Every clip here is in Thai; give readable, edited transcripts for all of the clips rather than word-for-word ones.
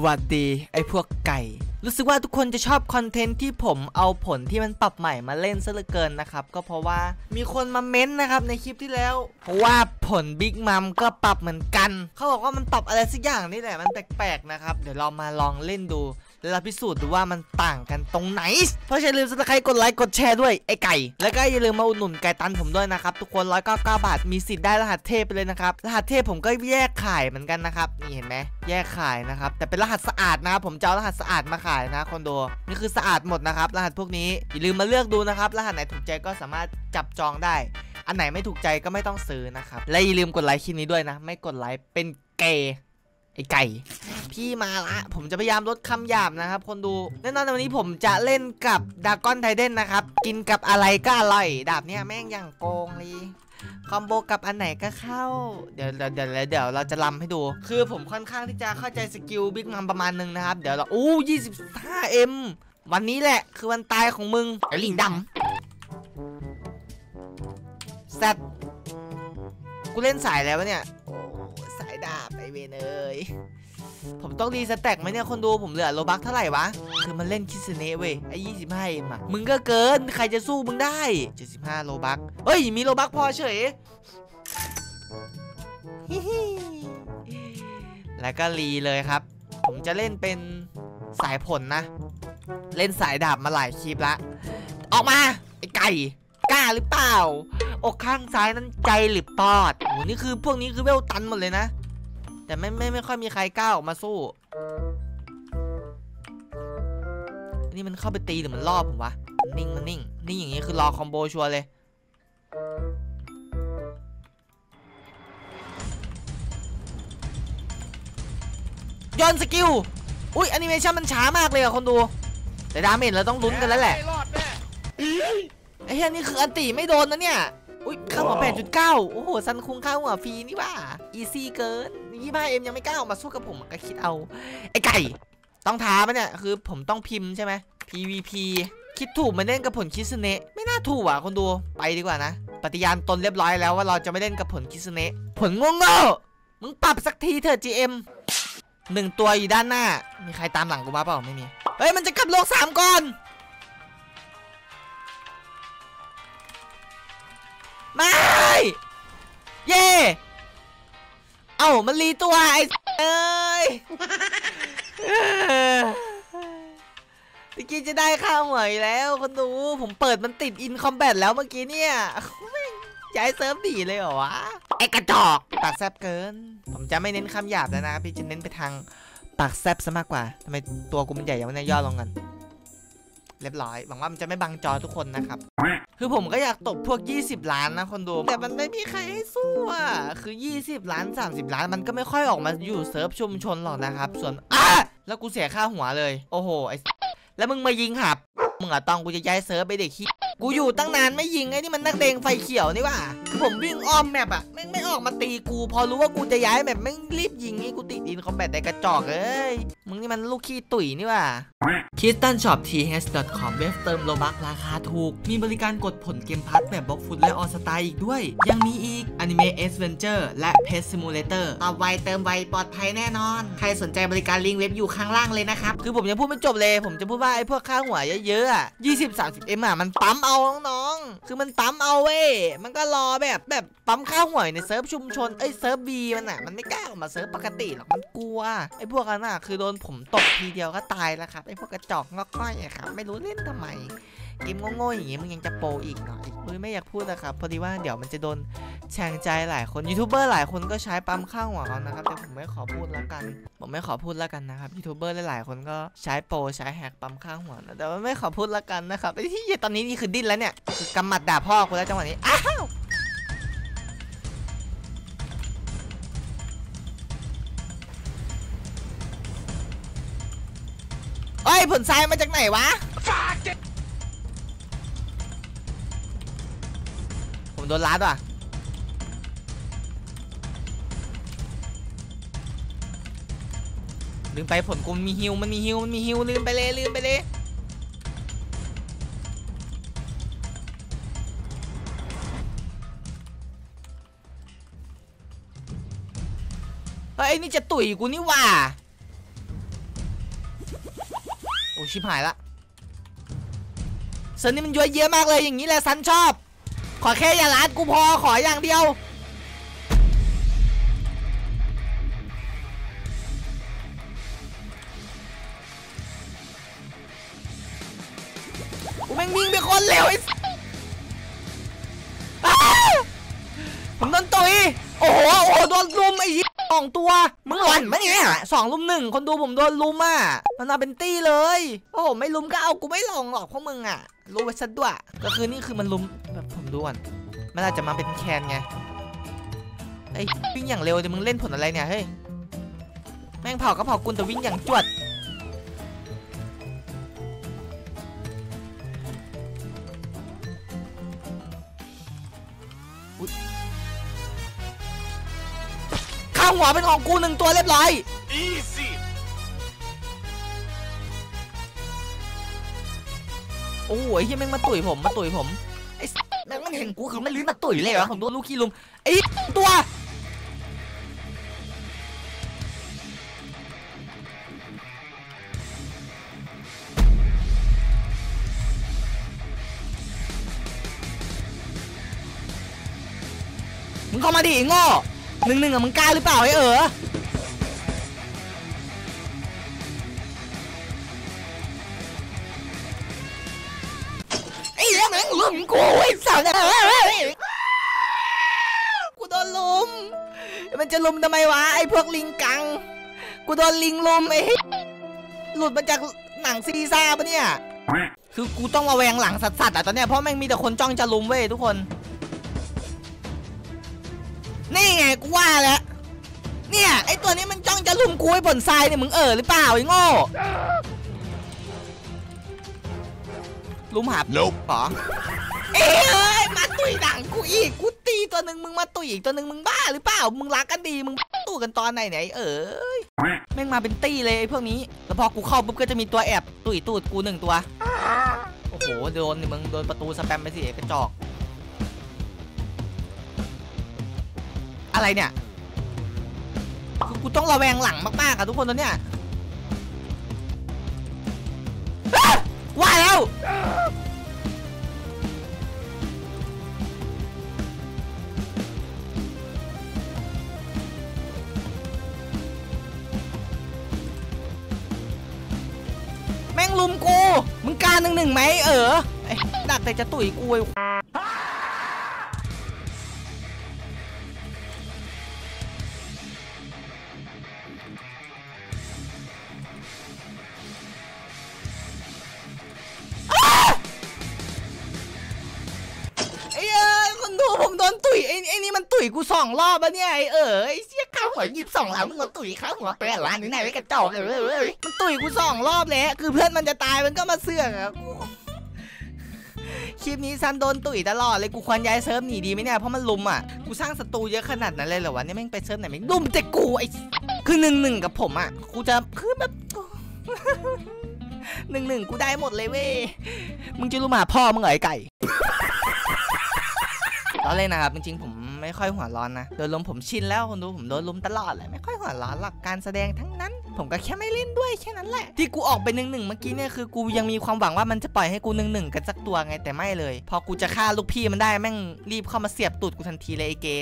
หวัดดีไอพวกไก่รู้สึกว่าทุกคนจะชอบคอนเทนต์ที่ผมเอาผลที่มันปรับใหม่มาเล่นซะเหลือเกินนะครับก็เพราะว่ามีคนมาเม้นนะครับในคลิปที่แล้วเพราะว่าผลบิ๊กมัมก็ปรับเหมือนกันเขาบอกว่ามันปรับอะไรสักอย่างนี่แหละมันแปลกๆนะครับเดี๋ยวเรามาลองเล่นดูแล้วเราพิสูจน์ดูว่ามันต่างกันตรงไหนเพราะฉะนั้นลืมซับสไครต์กดไลค์กดแชร์ด้วยไอไก่แล้วก็อย่าลืมมาอุดหนุนไก่ตันผมด้วยนะครับทุกคน199 บาทมีสิทธิ์ได้รหัสเทพไปเลยนะครับรหัสเทพผมก็แยกขายเหมือนกันนะครับนี่เห็นไหมแยกขายนะครับแต่เป็นรหัสสะอาดนะครับผมจะเอารหัสสะอาดมาขายนะคอนโดนี่คือสะอาดหมดนะครับรหัสพวกนี้อย่าลืมมาเลือกดูนะครับรหัสไหนถูกใจก็สามารถจับจองได้อันไหนไม่ถูกใจก็ไม่ต้องซื้อนะครับและอย่าลืมกดไลค์คลิปนี้ด้วยนะไม่กดไลค์เป็นเกย์ไอไก่พี่มาละผมจะพยายามลดคำหยาบนะครับคนดูแน่นอนวันนี้ผมจะเล่นกับดากอนไทเด้นนะครับกินกับอะไรก็อร่อยดาบเนี่ยแม่งอย่างโกงเลยคอมโบกับอันไหนก็เข้าเดี๋ยวเราจะลำให้ดูคือผมค่อนข้างที่จะเข้าใจสกิลบิ๊กมัมประมาณนึงนะครับเดี๋ยวเราอู้25M วันนี้แหละคือวันตายของมึงไอ้ลิงดำแซดกูเล่นสายแล้ววะเนี่ยโอ้สายดาบไปเวเนยผมต้องรีสแต็กไหมเนี่ยคนดูผมเหลือโลบักเท่าไหร่วะคือมันเล่นคิสเน่เว้ยไอ้25Mอ่ะมึงก็เกินใครจะสู้มึงได้75โลบักเฮ้ยมีโลบักพอเฉยแล้วก็รีเลยครับผมจะเล่นเป็นสายผลนะเล่นสายดาบมาหลายคลิปละออกมาไอ้ไก่กล้าหรือเปล่าอกข้างซ้ายนั้นใจหรือปอดโหนี่คือพวกนี้คือเวลตันหมดเลยนะแต่ไม่ค่อยมีใครกล้าออกมาสู้นี่มันเข้าไปตีหรือมันรอบผมวะนิ่งอย่างนี้คือรอคอมโบชัวร์เลยย้อนสกิลอุ้ยแอนิเมชั่นมันช้ามากเลยอะคนดูแต่ดาเมจเราต้องลุ้นกันแล้วแหละไอ้เฮียนี่คืออันตีไม่โดนนะเนี่ยอุ้ยข้าวหัว 8.9 โอ้โหซันคุ้งข้าวหัวฟรีนี่ว่าอีซี่เกิน25M ยังไม่กล้าออกมาสู้กับผมก็คิดเอาไอ้ไก่ต้องท้าปะเนี่ยคือผมต้องพิมพ์ใช่ไหม PVP คิดถูกมาเล่นกับผลคิสเนะไม่น่าถูกอ่ะคนดูไปดีกว่านะปฏิญาณตนเรียบร้อยแล้วว่าเราจะไม่เล่นกับผลคิสเนะผลงงๆมึงปรับสักทีเถอะ GM 1 ตัวอยู่ด้านหน้ามีใครตามหลังกูมาเปล่าไม่มีเฮ้ยมันจะกลับโลก3ก่อนไม่เย่เอ้ามันรีตัวไอ้เอ้ยเมื่อกี้จะได้ข้าวหวยแล้วคนดูผมเปิดมันติดอินคอมแบทแล้วเมื่อกี้เนี่ยย้ายเซิร์ฟดีเลยเหรอวะไอ้กระจอกปากแซบเกินผมจะไม่เน้นคำหยาบแล้วนะพี่จะเน้นไปทางปากแซบซะมากกว่าทำไมตัวกูมันใหญ่ยังไม่ได้ย่อลงกันเรียบร้อยหวังว่ามันจะไม่บังจอทุกคนนะครับคือผมก็อยากตบพวก20ล้านนะคนดูแต่มันไม่มีใครให้สู้อ่ะคือ20ล้าน30ล้านมันก็ไม่ค่อยออกมาอยู่เซิร์ฟชุมชนหรอกนะครับส่วนแล้วกูเสียค่าหัวเลยโอ้โหไอ้แล้วมึงมายิงหับมึงอะต้องกูจะย้ายเซิร์ฟไปเด็กขี้กูอยู่ตั้งนานไม่ยิงไอ้นี่มันนักเลงไฟเขียวนี่ว่ะผมวิ่งอ้อมแมปอ่ะไม่ออกมาตีกูพอรู้ว่ากูจะย้ายแมปไม่รีบยิงไอ้กูติดอินคอมแบทในกระจอกเอ้ยมึงนี่มันลูกขี้ตุ๋ยนี่ว่ะ KristanShopTH.com เว็บเติมโลบักราคาถูกมีบริการกดผลเกมพัทแบบบล็อกฟุตและออสไตล์อีกด้วยยังมีอีก Anime Adventure และ Pet Simulator ตอบไวเติมไวปลอดภัยแน่นอนใครสนใจบริการลิงก์เว็บอยู่ข้างล่างเลยนะครับคือผมยังพูดไม่จบเลยผมจะพูดว่าไอ้พวกค่าหัวเยอะๆอ่ะ 20-30M อ่ะมันปั๊มเอาน้องๆคือมันปั๊มเอาเว้ยมันก็รอแบบปั๊มข้าวหวยในเซิร์ฟชุมชนเอ้ยเซิร์ฟบีมันอ่ะมันไม่กล้าออกมาเซิร์ฟปกติหรอกมันกลัวไอ้พวกนั้นอ่ะคือโดนผมตบทีเดียวก็ตายแล้วครับไอ้พวกกระจอกงอกง่อยอะครับไม่รู้เล่นทำไมเกมโง่ๆอย่างงี้มึงยังจะโปอีกหน่อยไม่อยากพูดนะครับพอดีว่าเดี๋ยวมันจะโดนแฉ่งใจหลายคนยูทูบเบอร์หลายคนก็ใช้ปั๊มข้าวหัวเขานะครับแต่ผมไม่ขอพูดแล้วกันนะครับยูทูบเบอร์หลายคนก็ใช้โปใช้แฮกปั๊มข้าวหัวนะแต่ว่าไม่ขอพูดแล้วกันนะครับไอ้ที่ตอนนี้นี่คือดิ้นแล้วเนี่ยคือกำหมัดด่าพ่อกูแล้วจังหวะนี้อ้าวเอ้ยผลทรายมาจากไหนวะผมโดนล้าดว่ะลืมไปผลกลมมีฮิวลืมไปเลยไอ้นี่จะตุ๋ยกูนี่ว่า อ้ชิบหายละซันนี่มันยั่วเยอะมากเลยอย่างนี้แหละซันชอบขอแค่อย่าล้านกูพอขออย่างเดียวกูแม่งวิ่งไปคนเร็วไอ้ผมโดนตุยโอ้โหโอ้โดนลุมไอ้ยี่สองตัวมึงหล่นมั้ยเนี่ยสองลุมหนึ่งคนดูผมโดนลุมอ่ะมันมาเป็นตี้เลยโอ้โหไม่ลุมก็เอากูไม่ลงหรอกเพราะมึงอ่ะรู้ไว้สักด้วยก็คือนี่คือมันลุมแบบผมด้วนมันอาจจะมาเป็นแคนไงไอ้วิ่งอย่างเร็วแต่มึงเล่นผลอะไรเนี่ยเฮ้ยแม่งเผาก็เผากุนแต่วิ่งอย่างจวดข้าวหัวเป็นของกูหนึ่งตัวเรียบร้อย Easy. โอ้ยที่แม่งมาตุ๋ยผมไอ้แม่งเห็นกูคือมันลื้อมาตุ๋ยเลยวะผมโดนลูกขี้ลุมไอ้ตัวมึงเข้ามาดิโง่หนึ่งอะมึงกล้าหรือเปล่าไอ้ไอ้แล้วแม่งลุมกูไอ้สาวเนี่ยกูโดนลุมมันจะลุมทำไมวะไอ้พวกลิงกังกูโดนลิงลุมไอ้หลุดมาจากหนังซีซ่าปะเนี่ยคือกูต้องระแวงหลังสัตว์อะตอนเนี้ยเพราะแม่งมีแต่คนจ้องจะลุมเว้ยทุกคนนี่ไงกูว่าแล้วเนี่ยไอตัวนี้มันจ้องจะลุมกูไอ้บนทรายเนี่ยมึงหรือเปล่าไอ้โง่ลุมหาบหรอเอ้ยมาตุยหลังกูอีกกูตีตัวหนึ่งมึงมาตุยอีกตัวหนึ่งมึงบ้าหรือเปล่ามึงรักกันดีมึงตู้กันตอนไหนไหนแม่งมาเป็นตี้เลยพวกนี้แล้วพอกูเข้าปุ๊บก็จะมีตัวแอบตุยตูดกูหนึ่งตัวโอ้โหโดนมึงโดนประตูสแปมไปสิกระจอกอะไรเนี่ยคือกูต้องระแวงหลังมากๆอะทุกคนตอนเนี้ยว่าแล้วแม่งลุมกูมึงการหนึ่งไหมดักแต่จะตุ๋ยกูกูสองรอบปะเนี่ยไอ้เชี่ยข้าวหัวหยิบสองหลังมึงก็ตุ๋ยข้าวหัวแปะร้านนี้ไหนไว้กระจอกเลยมันตุ๋ยกูสองรอบแล้วคือเพื่อนมันจะตายมันก็มาเสื่อครับคลิปนี้ซันโดนตุ๋ยตลอดเลยกูควรย้ายเซิร์ฟหนีดีไหมเนี่ยเพราะมันลุมอ่ะกูสร้างศัตรูเยอะขนาดนั้นเลยเหรอวะเนี่ยแม่งไปเซิร์ฟไหนแม่งลุมแต่กูไอ้คือ1-1กับผมอ่ะกูจะคือแบบ1-1กูได้หมดเลยเว้ยมึงจะรู้มาพ่อมึงเหรอไอ้ไก่ตอนแรกนะครับจริงๆผมไม่ค่อยหัวร้อนนะโดนลุมผมชินแล้วคนดูผมโดนลุมตลอดเลยไม่ค่อยหัวร้อนหลักการแสดงทั้งนั้นผมก็แค่ไม่เล่นด้วยแค่นั้นแหละที่กูออกไป1-1เมื่อกี้เนี่ยคือกูยังมีความหวังว่ามันจะปล่อยให้กู1-1กันสักตัวไงแต่ไม่เลยพอกูจะฆ่าลูกพี่มันได้แม่งรีบเข้ามาเสียบตูดกูทันทีเลยไอ้เก๋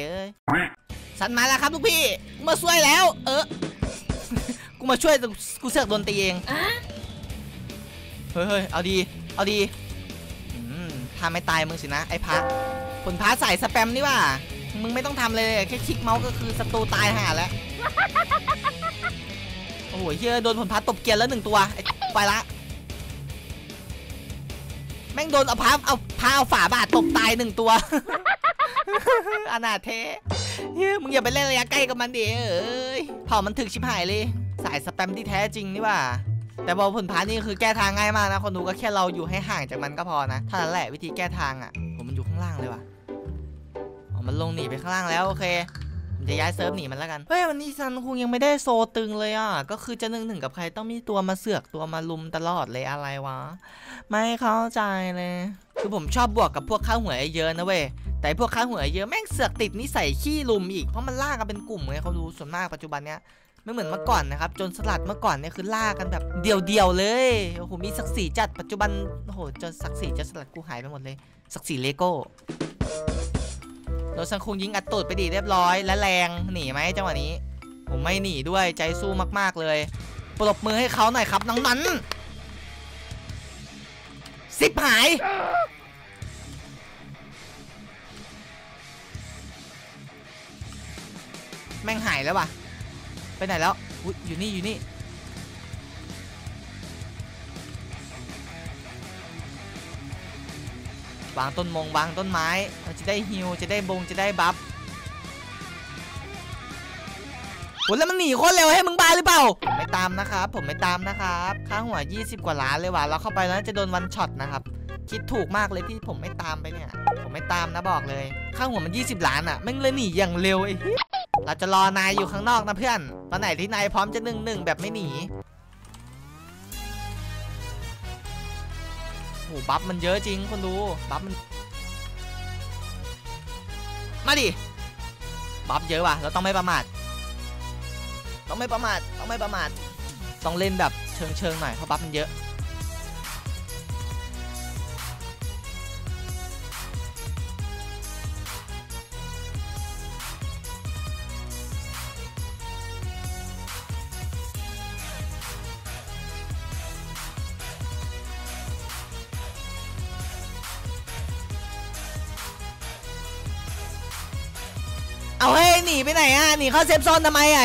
สันมาแล้วครับลูกพี่มาช่วยแล้วกูมาช่วยแต่กูเสือกโดนตีเองเฮ้ยเอาดีถ้าไม่ตายมึงสินะไอ้พักผลพาสายสแปมนี่ว่ามึงไม่ต้องทำเลยแค่คลิกเมาส์ก็คือศัตรูตายห่าแล้วโอ้โหเฮียโดนผลพาตบเกียร์แล้วหนึ่งตัวไปละแม่งโดนเอาฝาบาดตบตายหนึ่งตัวอนาเทเฮียมึงอย่าไปเล่นระยะใกล้กับมันดิเผามันถึกชิบหายเลยสายสแปมที่แท้จริงนี่ว่าแต่บอลผลพานี่คือแก้ทางง่ายมากนะคนดูก็แค่เราอยู่ให้ห่างจากมันก็พอนะเท่านั้นแหละวิธีแก้ทางอ่ะผมมันอยู่ข้างล่างเลยว่ะมันลงหนีไปข้างล่างแล้วโอเคผมจะย้ายเซิร์ฟหนีมันแล้วกันเฮ้ยวันนี้ซันคงยังไม่ได้โซตึงเลยอ่ะก็คือจะ1-1กับใครต้องมีตัวมาเสือกตัวมาลุมตลอดเลยอะไรวะไม่เข้าใจเลยคือผมชอบบวกกับพวกข้าวหัวเยอะนะเว้ยแต่พวกข้าวหัวเยอะแม่งเสือกติดนิสัยขี้ลุมอีกเพราะมันล่ากันเป็นกลุ่มไงเขาดูส่วนมากปัจจุบันเนี้ย ไม่เหมือนเมื่อก่อนนะครับโจรสลัดเมื่อก่อนเนี่ยคือล่ากันแบบเดี่ยวๆเลยโอ้โหมีศักดิ์ศรีจัดปัจจุบันโอ้โหจะศักดิ์ศรีจะสลัดกูหายไปหมดเลยศักดิ์ศรีเลโก้เราสังคงยิงอัดตูดไปดีเรียบร้อยและแรงหนีไหมจังหวะนี้ผมไม่หนีด้วยใจสู้มากๆเลยปรบมือให้เขาหน่อยครับน้องนั้นสิบหายแม่งหายแล้ววะไปไหนแล้วอยู่นี่อยู่นี่วางต้นมงวางต้นไม้เราจะได้ฮิวจะได้บงจะได้บัฟโหแล้วมันหนีโคตรเร็วให้มึงบ้าหรือเปล่าผมไม่ตามนะครับผมไม่ตามนะครับค่าหัว20กว่าล้านเลยว่ะเราเข้าไปแล้วจะโดนวันช็อตนะครับคิดถูกมากเลยที่ผมไม่ตามไปเนี่ยผมไม่ตามนะบอกเลยค่าหัวมัน20ล้านอ่ะแม่งเลยหนีอย่างเร็วไอ้เราจะรอนายอยู่ข้างนอกนะเพื่อนตอนไหนที่นายพร้อมจะหนึ่งแบบไม่หนีโอ้บัฟมันเยอะจริงคนดูบัฟมันมาดิบัฟเยอะว่ะเราต้องไม่ประมาทต้องไม่ประมาทต้องไม่ประมาทต้องเล่นแบบเชิงหน่อยเพราะบัฟมันเยอะเอาเฮ้ยหนีไปไหนอ่ะหนีเข้าเซฟโซนทำไมอ่ะ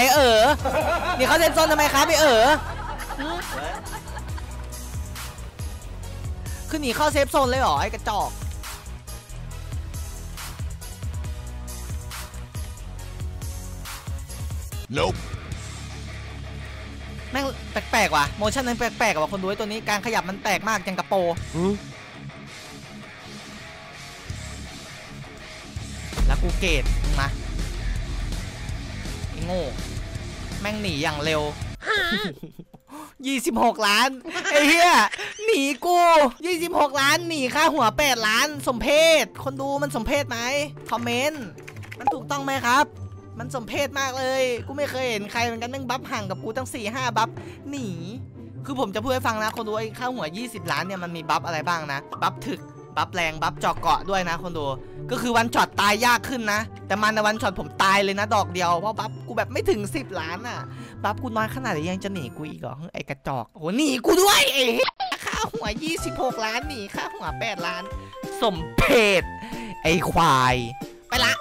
หนีเข้าเซฟโซนทำไมครับไอคือหนีเข้าเซฟโซนเลยเหรอไอกระจอกแม่งแปลกๆว่ะโมชั่นนั้นแปลกๆว่ะคนดูไอ้ตัวนี้การขยับมันแปลกมากจังกระโปรแล้วกูเกตมาโง่แม่งหนีอย่างเร็ว26ล้านไอ้เหี้ยหนีกู26ล้านหนีค่าหัว8ล้านสมเพศคนดูมันสมเพศไหมคอมเมนต์มันถูกต้องไหมครับมันสมเพศมากเลยกูไม่เคยเห็นใครเหมือนกันแม่งบัฟห่างกับกูตั้ง 4-5 บัฟหนีคือผมจะพูดให้ฟังนะคนดูไอ้ค่าหัว20ล้านเนี่ยมันมีบัฟอะไรบ้างนะบัฟถึกบัฟแรงบัฟจอกเกาะด้วยนะคนดูก็คือวันช็อตตายยากขึ้นนะแต่มันในวันช็อตผมตายเลยนะดอกเดียวเพราะบัฟกูแบบไม่ถึง10ล้านอ่ะบัฟกูน้อยขนาดนี้ยังจะหนีกูอีกเหรอไอ้กระจอกโหหนีกูด้วยเอ๊ะค่าหัว26ล้านหนีค่าหัว8ล้านสมเพชไอ้ควายไปละ